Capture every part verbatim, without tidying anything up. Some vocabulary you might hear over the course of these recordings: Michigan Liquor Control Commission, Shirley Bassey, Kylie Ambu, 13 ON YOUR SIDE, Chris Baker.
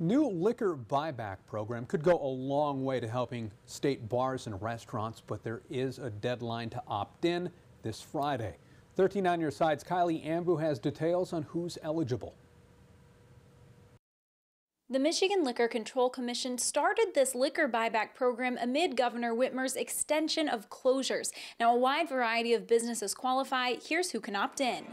New liquor buyback program could go a long way to helping state bars and restaurants, but there is a deadline to opt in this Friday. thirteen On Your Side's Kylie Ambu has details on who's eligible. The Michigan Liquor Control Commission started this liquor buyback program amid Governor Whitmer's extension of closures. Now, a wide variety of businesses qualify. Here's who can opt in.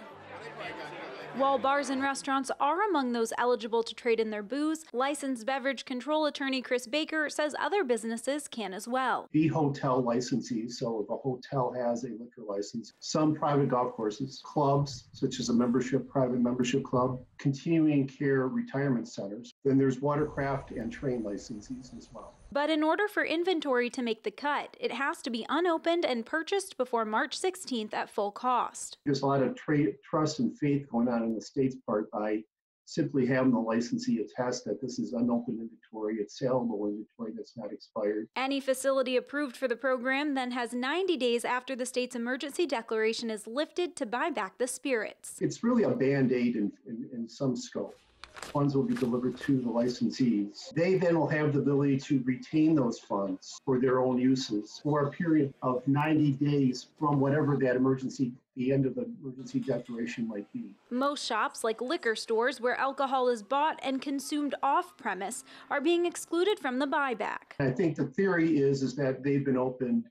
While bars and restaurants are among those eligible to trade in their booze, licensed beverage control attorney Chris Baker says other businesses can as well. The hotel licensees, so if a hotel has a liquor license, some private golf courses, clubs, such as a membership, private membership club, continuing care retirement centers, then there's watercraft and train licensees as well. But in order for inventory to make the cut, it has to be unopened and purchased before March sixteenth at full cost. There's a lot of trade, trust and faith going on in the state's part by simply having the licensee attest that this is unopened inventory, it's saleable inventory that's not expired. Any facility approved for the program then has ninety days after the state's emergency declaration is lifted to buy back the spirits. It's really a band-aid in, in, in some scope. Funds will be delivered to the licensees. They then will have the ability to retain those funds for their own uses for a period of ninety days from whatever that emergency, the end of the emergency declaration might be. Most shops, like liquor stores where alcohol is bought and consumed off-premise, are being excluded from the buyback. I think the theory is, is that they've been opened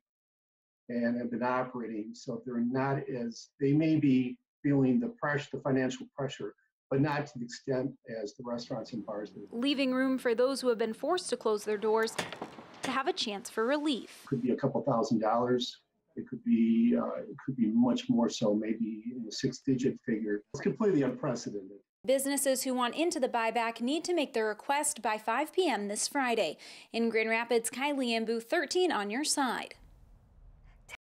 and have been operating, so they're not as, they may be feeling the pressure, the financial pressure, but not to the extent as the restaurants and bars do. Leaving room for those who have been forced to close their doors to have a chance for relief. Could be a couple thousand dollars. It could be, uh, it could be much more so, maybe in the six-digit figure. It's completely unprecedented. Businesses who want into the buyback need to make their request by five p m this Friday. In Grand Rapids, Kylie Ambu, thirteen On Your Side.